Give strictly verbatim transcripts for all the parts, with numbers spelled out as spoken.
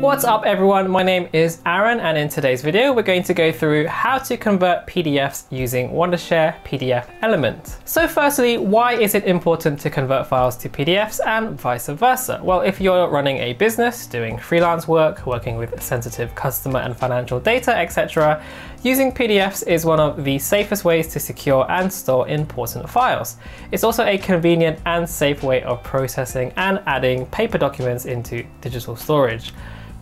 What's up everyone, my name is Aaron and in today's video we're going to go through how to convert P D Fs using Wondershare PDFelement. So firstly, why is it important to convert files to P D Fs and vice versa? Well, if you're running a business, doing freelance work, working with sensitive customer and financial data, et cetera, using P D Fs is one of the safest ways to secure and store important files. It's also a convenient and safe way of processing and adding paper documents into digital storage.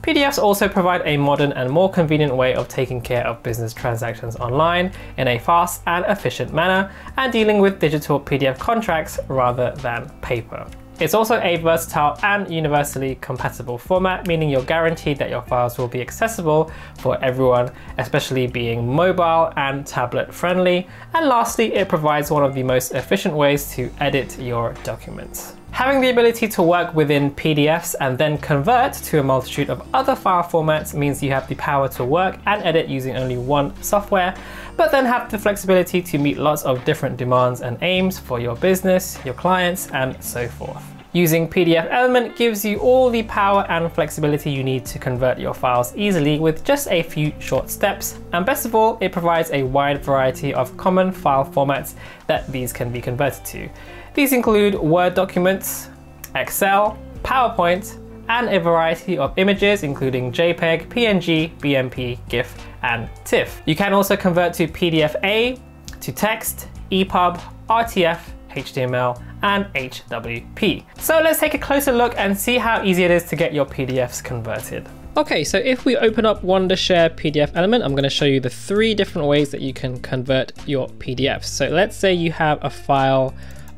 P D Fs also provide a modern and more convenient way of taking care of business transactions online in a fast and efficient manner and dealing with digital P D F contracts rather than paper. It's also a versatile and universally compatible format, meaning you're guaranteed that your files will be accessible for everyone, especially being mobile and tablet friendly. And lastly, it provides one of the most efficient ways to edit your documents. Having the ability to work within P D Fs and then convert to a multitude of other file formats means you have the power to work and edit using only one software, but then have the flexibility to meet lots of different demands and aims for your business, your clients, and so forth. Using PDFelement gives you all the power and flexibility you need to convert your files easily with just a few short steps. And best of all, it provides a wide variety of common file formats that these can be converted to. These include Word documents, Excel, PowerPoint, and a variety of images including JPEG, P N G, B M P, GIF, and TIFF. You can also convert to P D F A, to text, ePub, R T F, H T M L, and H W P. So let's take a closer look and see how easy it is to get your P D Fs converted. Okay, so if we open up Wondershare PDFelement, I'm going to show you the three different ways that you can convert your P D Fs. So let's say you have a file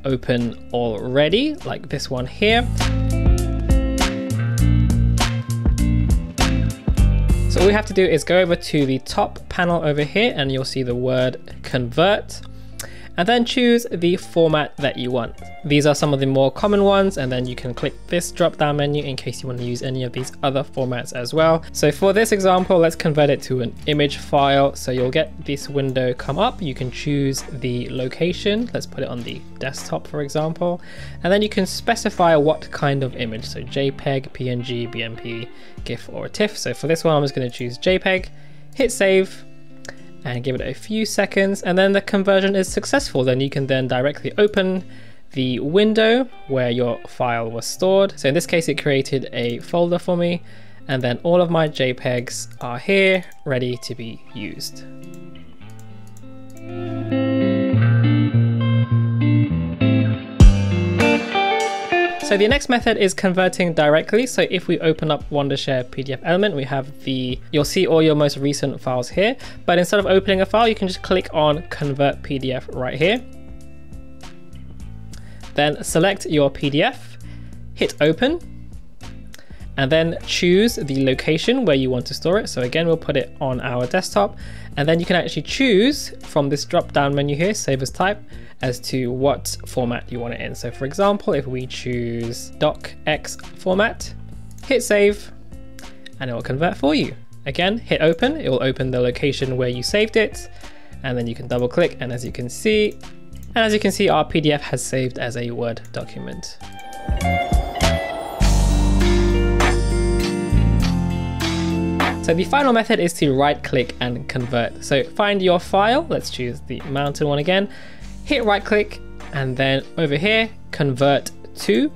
open already, like this one here. So all we have to do is go over to the top panel over here and you'll see the word convert, and then choose the format that you want. These are some of the more common ones, and then you can click this drop down menu in case you want to use any of these other formats as well. So for this example, let's convert it to an image file. So you'll get this window come up, you can choose the location, let's put it on the desktop for example, and then you can specify what kind of image, so JPEG, P N G, B M P, GIF or TIFF. So for this one I'm just going to choose JPEG, hit save, and give it a few seconds, and then the conversion is successful. Then you can then directly open the window where your file was stored. So in this case, it created a folder for me, and then all of my JPEGs are here ready to be used. So the next method is converting directly. So if we open up Wondershare PDFelement, we have the, you'll see all your most recent files here, but instead of opening a file, you can just click on Convert P D F right here. Then select your P D F, hit open, and then choose the location where you want to store it. So again, we'll put it on our desktop, and then you can actually choose from this drop-down menu here, save as type, as to what format you want it in. So for example, if we choose docx format, hit save, and it will convert for you. Again, hit open, it will open the location where you saved it, and then you can double click, and as you can see, and as you can see, our P D F has saved as a Word document. So the final method is to right click and convert. So find your file, let's choose the mountain one again, hit right click, and then over here convert to,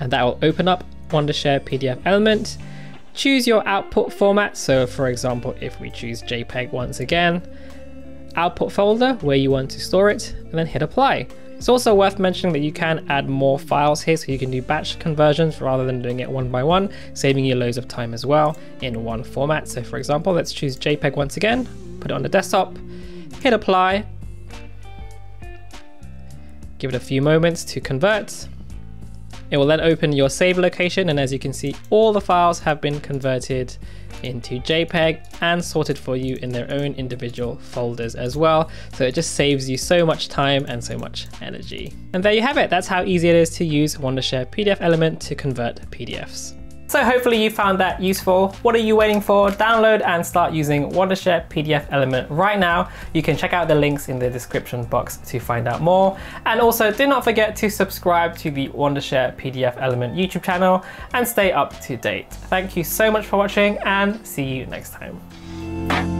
and that will open up Wondershare PDFelement. Choose your output format, so for example if we choose JPEG once again, output folder where you want to store it, and then hit apply. It's also worth mentioning that you can add more files here, so you can do batch conversions rather than doing it one by one, saving you loads of time as well in one format. So for example, let's choose JPEG once again, put it on the desktop, hit apply, give it a few moments to convert. It will then open your save location, and as you can see, all the files have been converted into JPEG and sorted for you in their own individual folders as well. So it just saves you so much time and so much energy. And there you have it. That's how easy it is to use Wondershare PDFelement to convert P D Fs. So hopefully you found that useful. What are you waiting for? Download and start using Wondershare P D F element right now. You can check out the links in the description box to find out more. And also do not forget to subscribe to the Wondershare P D F element YouTube channel and stay up to date. Thank you so much for watching and see you next time.